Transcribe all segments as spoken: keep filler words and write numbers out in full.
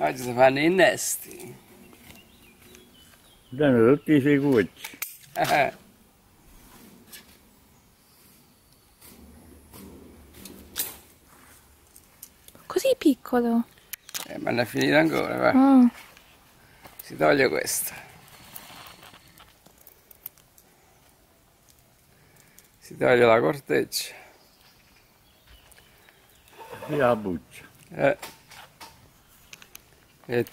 Oggi si fanno i nesti. Danno tutti i segucci. Eh. Così piccolo. Eh, ma non è finito ancora, va. Oh. Si toglie questo. Si toglie la corteccia. E la buccia. Eh. Vedi.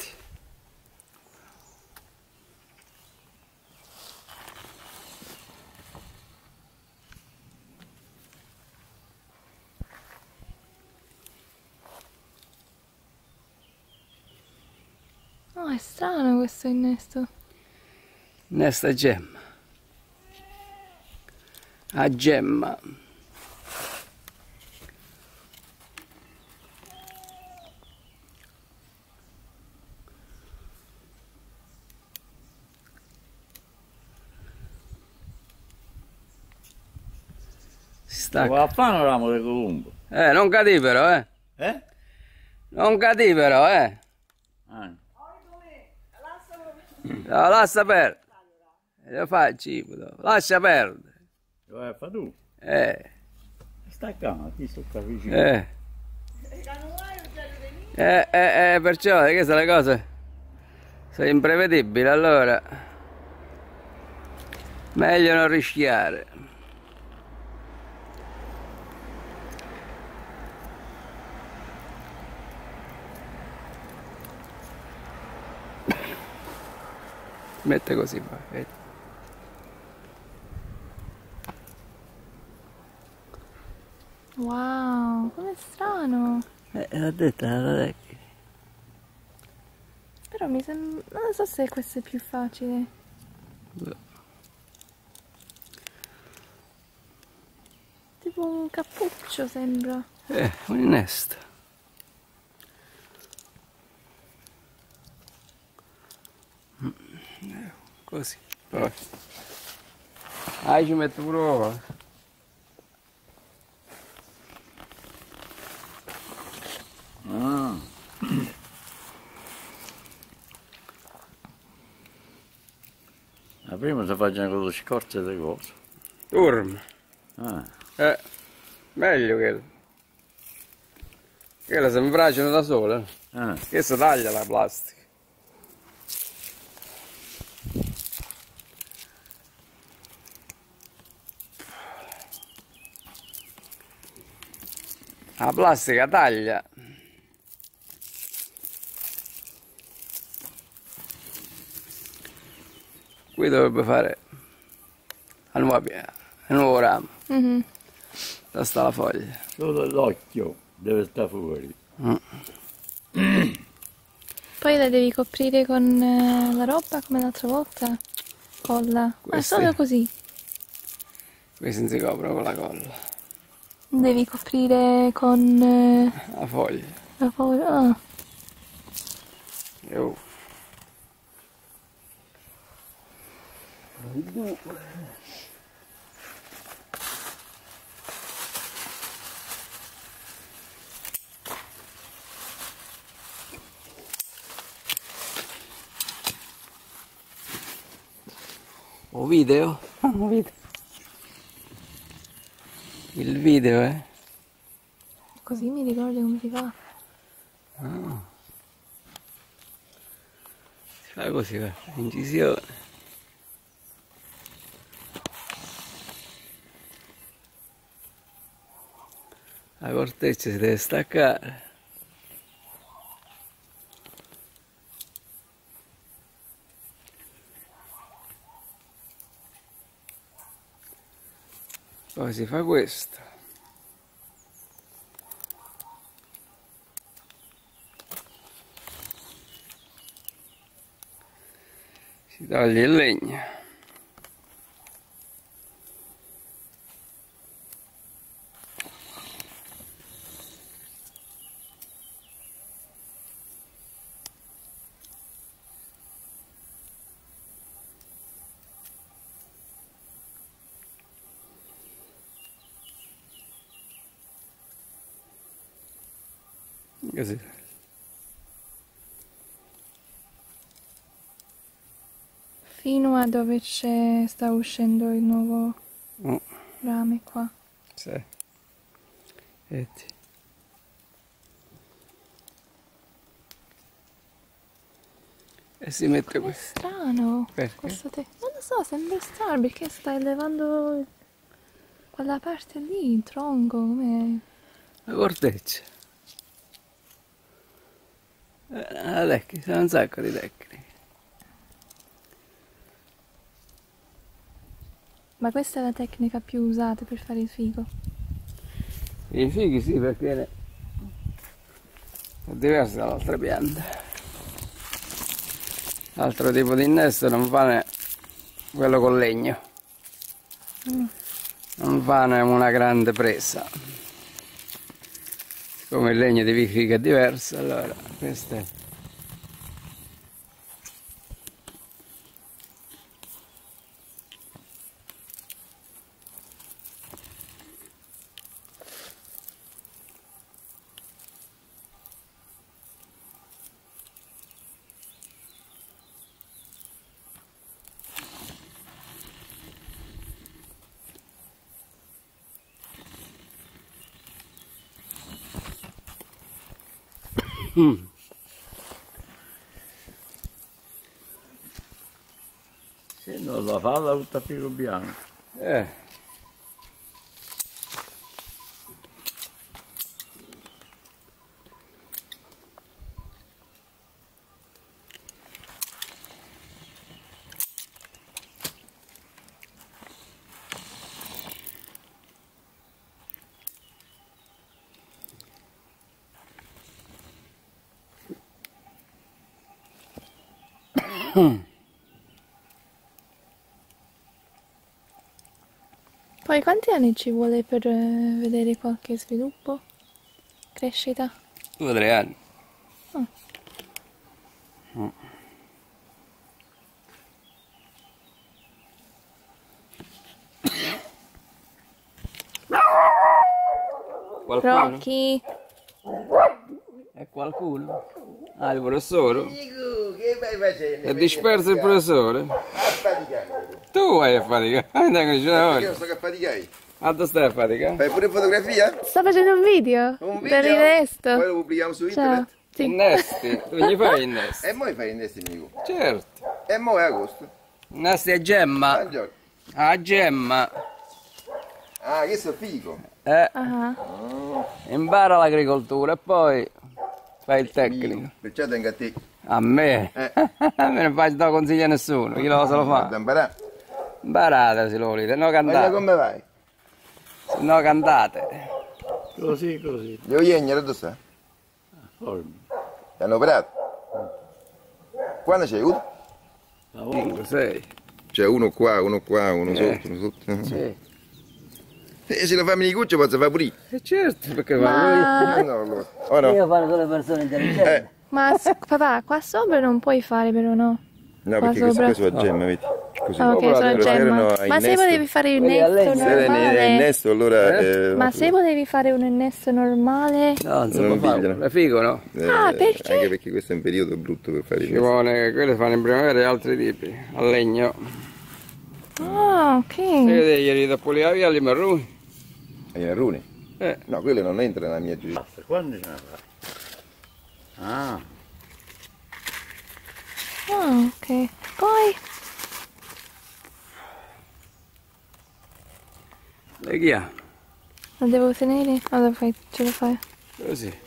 Oh, è strano questo innesto. Innesta gemma. A gemma. Va a fare un ramo di colombo. Eh, non cadi però, eh. Eh? Non cadi però, eh. Ah. No, lascia perdere. Lo fai cibo, lascia perdere. Lo fai tu? Eh. Staccano, ti sto vicino. Eh. Eh, eh, eh, perciò, che sono le cose? Sono imprevedibili, allora. Meglio non rischiare. Mette così, va, vedi? Wow, com'è strano! Eh, l'ha detta la vecchia. Però mi sembra... non so se questo è più facile. Beh. Tipo un cappuccio, sembra. Eh, un innesto. Così, poi. Ah, ci metto pure uova. Ah. Ma prima si facciano con le scorze le cose. Turma. Ah. Eh, meglio che... che la sembracino da sola. Ah. Che si taglia la plastica. La plastica taglia. Qui dovrebbe fare la nuova piana, il nuovo ramo. Mm-hmm. Da sta la foglia. Solo l'occhio deve stare fuori. Mm. Poi la devi coprire con la roba come l'altra volta? Colla. Ma ah, solo così. Questi non si coprono con la colla. Devi coprire con... Eh, la foglia. La foglia, ah. Oh. Un video? Ah, un video. Il video, eh? Così mi ricordo come si fa. Ah. Si fa così, eh? Incisione. La corteccia si deve staccare. Poi si fa questo. Si toglie il legno. Così. fino a dove c'è sta uscendo il nuovo oh. rame qua. Sì. Vedi. E si mette questo. È strano. Perché? Questo te... Non lo so, sembra strano perché stai levando quella parte lì, il tronco, come... La corteccia. La lecchi, sono un sacco di lecchi. Ma questa è la tecnica più usata per fare il figo? I fighi sì, perché è diversa dall'altra pianta. L'altro tipo di innesto non fa quello con legno, mm. non fa una grande presa. Siccome il legno di Vicrica è diverso, allora questo è. Mm. Se non la fa la tutta figo bianco. Eh. Poi quanti anni ci vuole per eh, vedere qualche sviluppo? Crescita? Due o tre anni. Oh. Oh. Qualcuno? Rocchi. È qualcuno? Ah, il professore? È disperso il professore? Tu vai a faticare? Io sto a faticare. Ah, tu stai a faticare? Fai pure fotografia? Sto facendo un video. Un video? Per innesto. Poi lo pubblichiamo su internet. Sì. Innesti? Tu gli fai innesti? E mo' fai innesti, amico. Certo. E mo' è agosto. Innesti a gemma. Buongiorno. A gemma. Ah, questo è figo. Eh. Uh-huh. Oh. Impara l'agricoltura e poi fai il tecnico. Perciò tengo a te. A me? Eh. A me non faccio consigli a nessuno, chi lo se lo fa? Imparate. Imparate se lo volete, no cantate. Ma come vai? Se no cantate. Così, così. Le uignere dove sta? Formi. Ti hanno operato? Quando c'è avuto? Da uno sei. C'è uno qua, uno qua, uno eh. sotto, uno sotto. Sì. E se lo fammi di cuccia posso fare pulire. E certo, perché ma... fa no, no, oh no. Io parlo con le persone intelligenti. Eh. Ma papà, qua sopra non puoi fare però, no? No, qua perché sopra... questo è gemma, vedi? Così. Ah, ok, sono gemma. Ma se volevi fare un innesto normale... Innesto, allora, eh? Eh, ma se volevi fare un innesto normale... No, non si può fare, è figo, no? Eh, ah, perché? Anche perché questo è un periodo brutto per fare innesto. Ci vuole, quelle fanno in primavera e altri tipi, a legno. Ah, ok. Vedi, ieri da pulire via gli marroni. Gli marroni? Eh. No, quello non entra nella mia giustizia. Quando ce ne fai? Ah. Ah, ok. Poi la ghia la devo tenere? Allora fai, ce la fai così.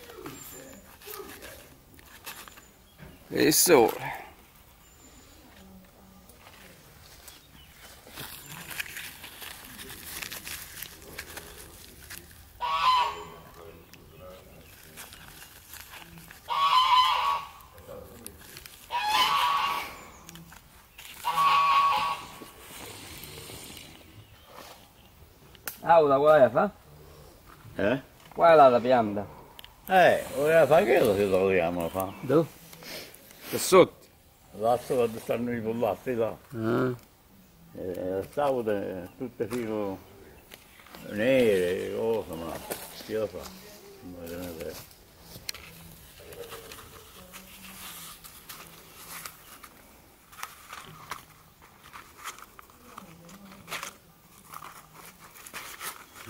E il sole quale fa? Eh? Qual è l'altra pianta? Eh, voleva fare quello se lo vogliamo fa. Dove? Che sotto? L'asso quando stanno i pollassi là. Ah. E stavano tutte fino nere, cosa ma chi lo fa? Non voglio vedere.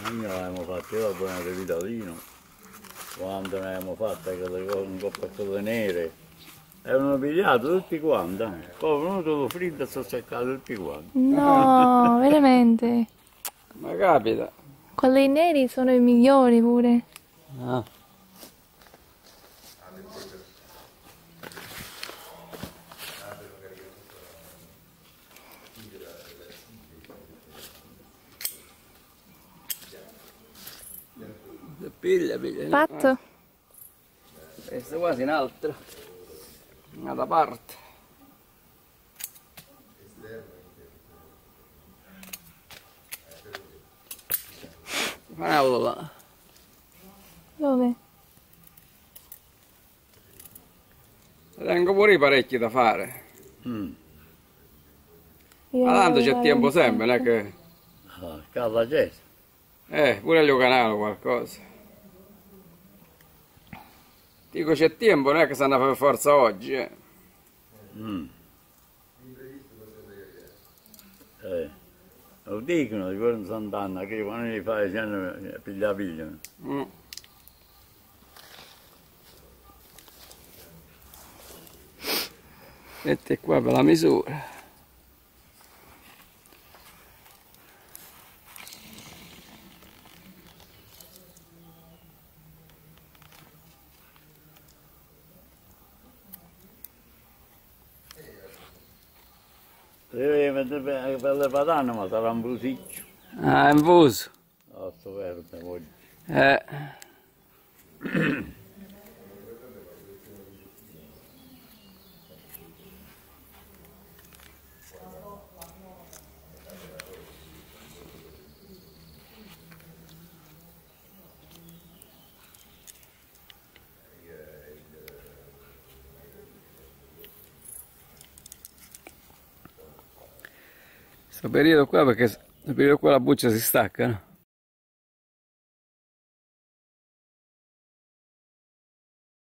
Noi l'abbiamo fatta, io la buona di Vitalino, quando ne abbiamo fatta quelle cose un po' per quelle nere, erano pigliati tutti quanti, poi sono venuto fritto e sono seccato tutti quanti. No, veramente? Ma capita. Quelli neri sono i migliori pure. Ah. Piglia, piglia. Fatto? Questa qua è un'altra, un'altra parte. Fanno là. Dove? Tengo pure i parecchi da fare. Mm. Ma tanto c'è tempo sempre, non è che... Ah, casa c'è. Eh, pure il canale qualcosa. Dico c'è tempo, non è che stanno a fare forza oggi, eh. Mm. Eh, lo dicono, di quello Sant'Anna, che quando li fai sempre piglia pigliano. Mm. Mette qua per la misura. Per le patate, ma sarà un brusiccio. Ah, è un buso. Oh, sto verde, voglio. Eh. Questo periodo qua, perché nel periodo qua la buccia si stacca, no?